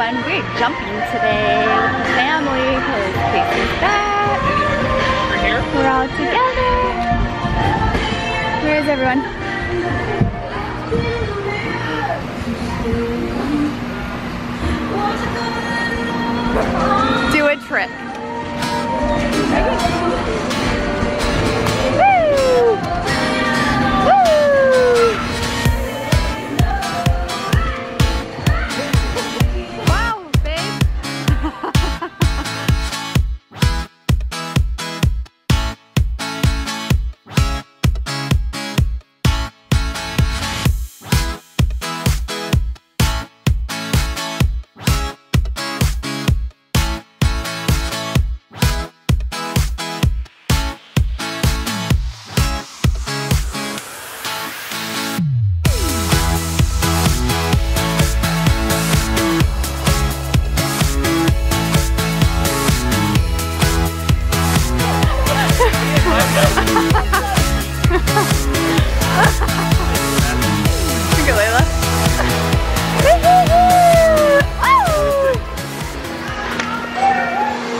everyone, we're jumping today with the family because Casey's back. We're all together. Where is everyone? Do a trick.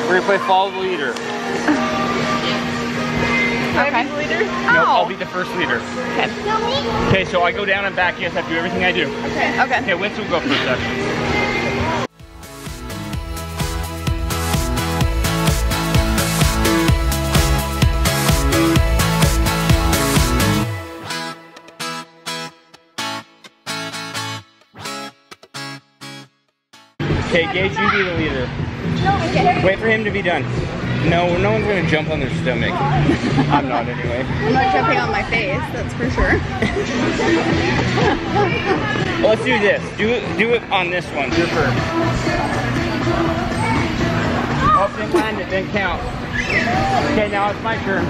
We're gonna play follow the leader. Okay. No, I'll be the first leader. Okay. Okay, so I go down and back. Yes, I do everything I do. Okay. Okay. Okay, Wince will go first. Okay, Gage, you be the leader. Okay. Wait for him to be done. No one's gonna jump on their stomach. I'm not anyway. I'm not jumping on my face, that's for sure. Well, let's do this. Do it on this one. Do it first. Oh, didn't land it, didn't count. Okay, now it's my turn.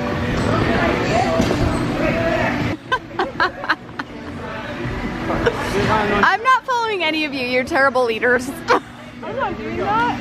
I'm not following any of you, you're terrible leaders. I'm not doing that.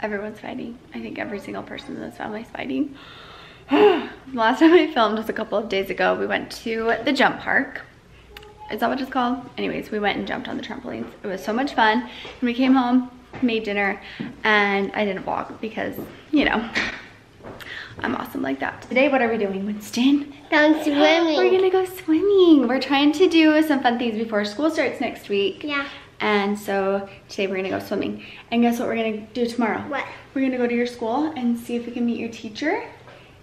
Everyone's fighting. I think every single person in this family's fighting. The last time I filmed was a couple of days ago. We went to the jump park. Is that what it's called? Anyways, we went and jumped on the trampolines. It was so much fun. And we came home, made dinner, and I didn't vlog because, you know, I'm awesome like that. Today, what are we doing, Winston? Going swimming. We're gonna go swimming. We're trying to do some fun things before school starts next week. Yeah. And so today we're gonna go swimming. And guess what we're gonna do tomorrow? What? We're gonna go to your school and see if we can meet your teacher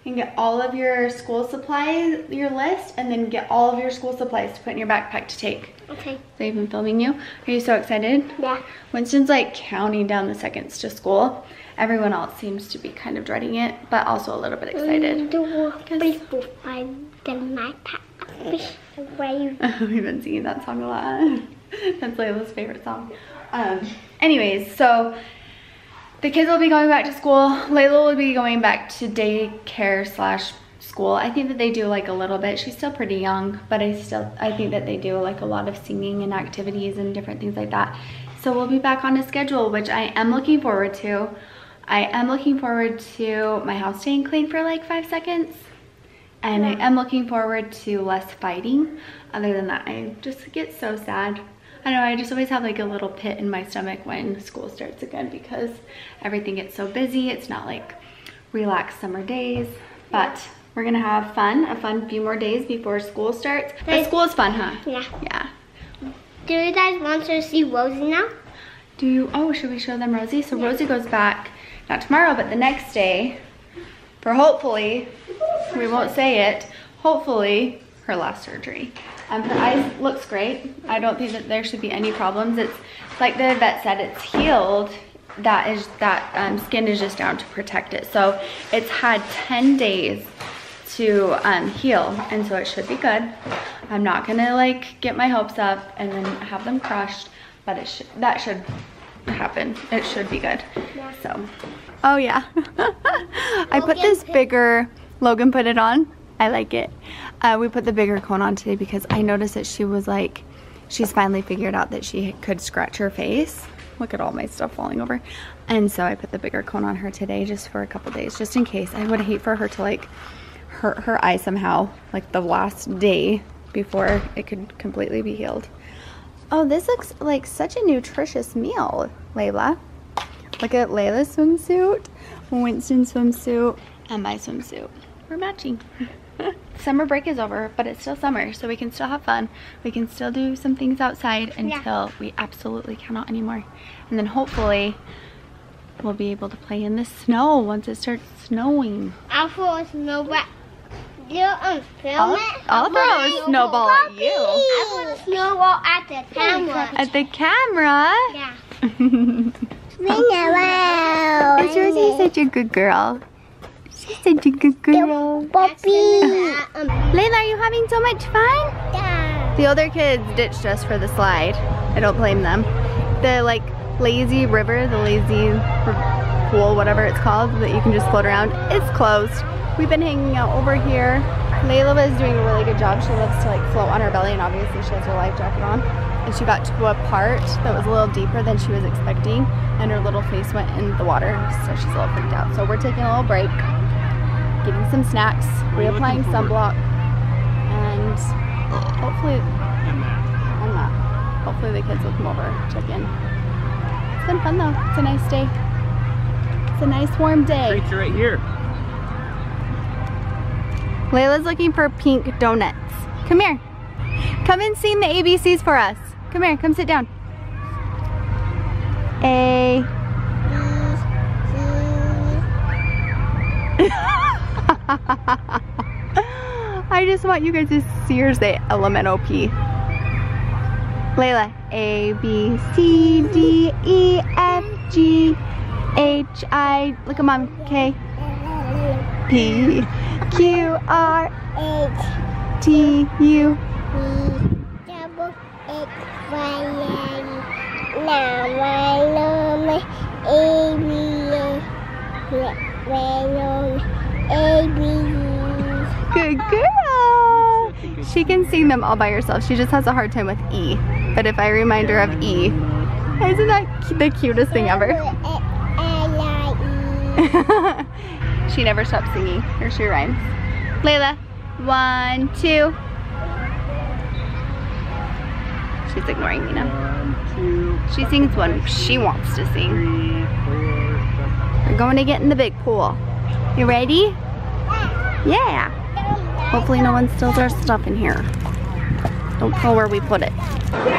and get all of your school supplies, your list, and then get all of your school supplies to put in your backpack to take. Okay. So I've been filming you. Are you so excited? Yeah. Winston's like counting down the seconds to school. Everyone else seems to be kind of dreading it, but also a little bit excited. We've been singing that song a lot. That's Layla's favorite song. Anyways, so the kids will be going back to school. Layla will be going back to daycare slash school. I think that they do like a little bit. She's still pretty young, but I think that they do like a lot of singing and activities and different things like that. So we'll be back on a schedule, which I am looking forward to. I am looking forward to my house staying clean for like 5 seconds. And I am looking forward to less fighting. Other than that, I just get so sad. I know, I just always have like a little pit in my stomach when school starts again because everything gets so busy. It's not like relaxed summer days, but we're gonna have fun, a fun few more days before school starts. But school is fun, huh? Yeah. Yeah. Do you guys want to see Rosie now? Do you, oh, should we show them Rosie? So yeah. Rosie goes back, not tomorrow, but the next day for hopefully, we won't say it, hopefully her last surgery. Her eye looks great. I don't think that there should be any problems. It's like the vet said, it's healed. That skin is just down to protect it. So it's had 10 days to heal, and so it should be good. I'm not gonna like get my hopes up and then have them crushed, but it should, that should happen. It should be good. Yeah. So, oh yeah, I put this bigger. Logan put it on. I like it. We put the bigger cone on today because I noticed that she was like, she's finally figured out that she could scratch her face. Look at all my stuff falling over. And so I put the bigger cone on her today just for a couple days, just in case. I would hate for her to like hurt her eye somehow, like the last day before it could completely be healed. Oh, this looks like such a nutritious meal, Layla. Look at Layla's swimsuit, Winston's swimsuit, and my swimsuit. We're matching. Summer break is over, but it's still summer, so we can still have fun. We can still do some things outside until we absolutely cannot anymore. And then hopefully we'll be able to play in the snow once it starts snowing. I'll throw a snowball. I'll throw a snowball at you. I'll throw a snowball at the camera. At the camera? Yeah. Is Rosie such a good girl? She's such a good girl. Layla, are you having so much fun? Yeah. The older kids ditched us for the slide. I don't blame them. The like lazy river, the lazy pool, whatever it's called, that you can just float around, it's closed. We've been hanging out over here. Layla was doing a really good job. She loves to like float on her belly, and obviously she has her life jacket on. And she got to a part that was a little deeper than she was expecting, and her little face went in the water, so she's a little freaked out. So we're taking a little break, getting some snacks, reapplying sunblock, and hopefully, hopefully the kids will come over, check in. It's been fun though, it's a nice day. It's a nice warm day. Creature right here. Layla's looking for pink donuts. Come here, come and sing the ABCs for us. Come here, come sit down. A. I just want you guys to see her say L-M-N-O-P. Layla. A, B, C, D, E, F, G, H, I, look at mom, K, P, Q, R, H, T, U, double X, Y, N, Good girl! She can sing them all by herself. She just has a hard time with E. But if I remind her of E, isn't that the cutest thing ever? She never stops singing. Here's your rhymes. Layla, 1, 2. She's ignoring me now. She sings when she wants to sing. We're going to get in the big pool. You ready? Yeah. Hopefully no one steals our stuff in here. Don't tell where we put it. There's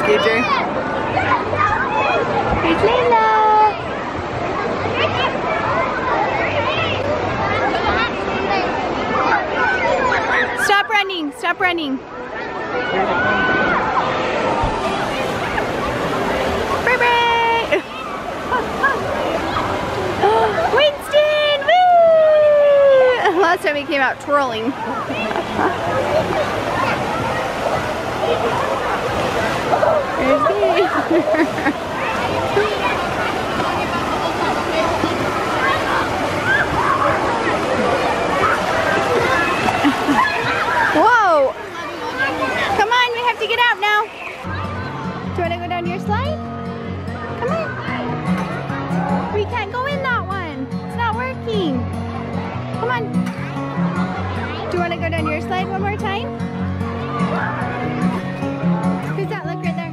Deidre. Here's Layla. Stop running, stop running. Bray Bray! Winston, woo! Last time he came out twirling. Whoa! Come on, we have to get out now. Do you want to go down your slide? Come on. We can't go in that one. It's not working. Come on. Do you want to go down your slide one more time? Who's that? Look right there.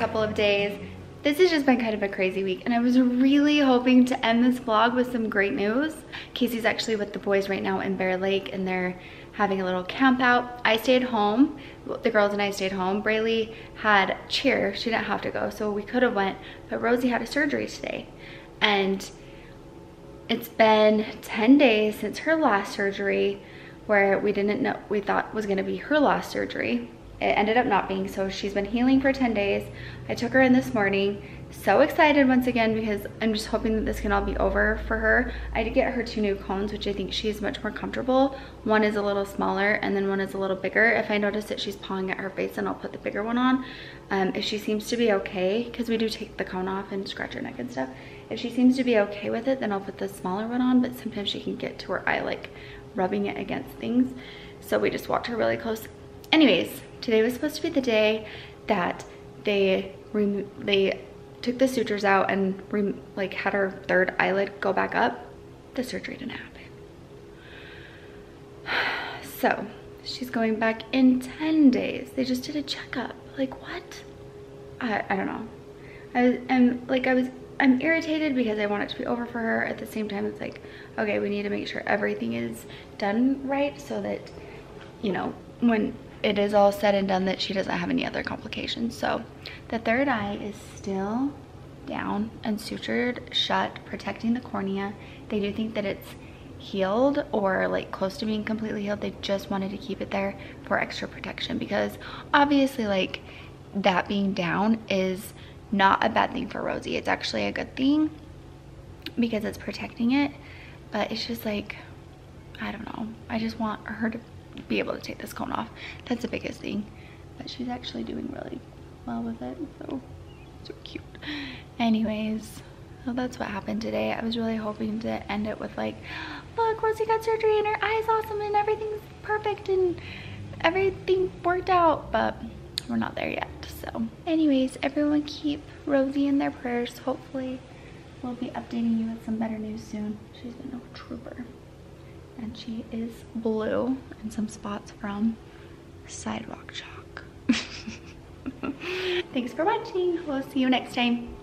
Couple of days. This has just been kind of a crazy week, and I was really hoping to end this vlog with some great news. Casey's actually with the boys right now in Bear Lake, and they're having a little camp out. I stayed home. The girls and I stayed home. Braylee had cheer. She didn't have to go, so we could have went, but Rosie had a surgery today, and it's been 10 days since her last surgery, where we didn't know, we thought was going to be her last surgery. It ended up not being, so she's been healing for 10 days. I took her in this morning. So excited once again, because I'm just hoping that this can all be over for her. I did get her 2 new cones, which I think she's much more comfortable. One is a little smaller, and then one is a little bigger. If I notice that she's pawing at her face, then I'll put the bigger one on. If she seems to be okay, because we do take the cone off and scratch her neck and stuff. If she seems to be okay with it, then I'll put the smaller one on, but sometimes she can get to where I like rubbing it against things. So we just walked her really close. Anyways, today was supposed to be the day that they took the sutures out and like had her 3rd eyelid go back up. The surgery didn't happen. So she's going back in 10 days. They just did a checkup. Like what? I don't know. I'm irritated because I want it to be over for her. At the same time, it's like, okay, we need to make sure everything is done right so that, you know, when it is all said and done, that she doesn't have any other complications. So the 3rd eye is still down and sutured shut, protecting the cornea. They do think that it's healed or like close to being completely healed. They just wanted to keep it there for extra protection, because obviously like that being down is not a bad thing for Rosie. It's actually a good thing because it's protecting it, but it's just like, I don't know. I just want her to be able to take this cone off. That's the biggest thing. But she's actually doing really well with it, so cute. Anyways, so that's what happened today. I was really hoping to end it with like, look, Rosie got surgery and her eye's awesome and everything's perfect and everything worked out, but we're not there yet. So anyways, everyone keep Rosie in their prayers. Hopefully we'll be updating you with some better news soon. She's been a trooper. And she is blue and some spots from sidewalk chalk. Thanks for watching. We'll see you next time.